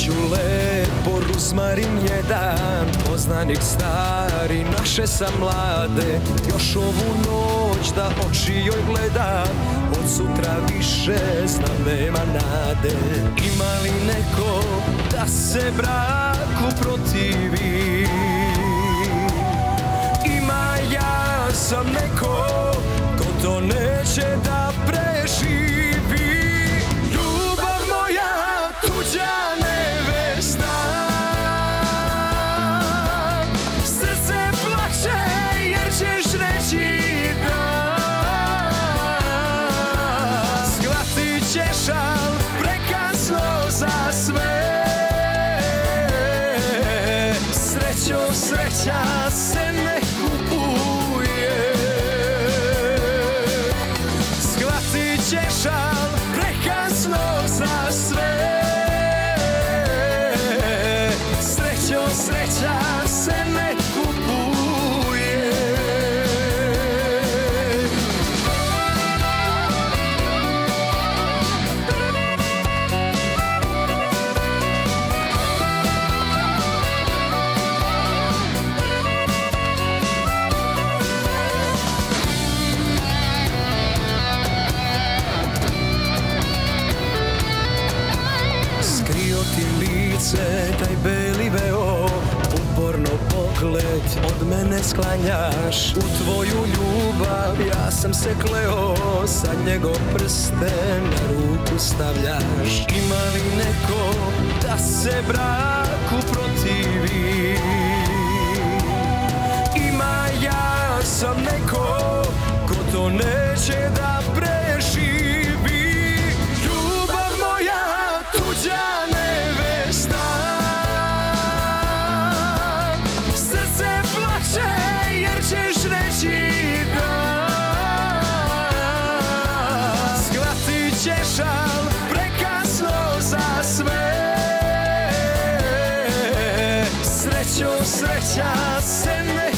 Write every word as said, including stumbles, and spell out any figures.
Sreću lepo, ruzmarin jedan, poznanik stari, naše sam mlade. Još ovu noć da oči joj gledam, od sutra više znam nema nade. Ima li neko da se braku protivi? Ima ja sam neko ko to neće da preživi. Ljubav moja tuđa, sreća se ne kupuje, shvatit ćeš al prekasno za sve. Srećo, sreća se ne kupuje. Taj beli veo, uporno pogled od mene sklanjaš. U tvoju ljubav ja sam se kleo, sad njegov prsten na ruku stavljaš. Ima li neko da se braku protivi? Ima ja sam neko ko to neće da preživi. Ljubav moja tuđa, srećo, sreća se ne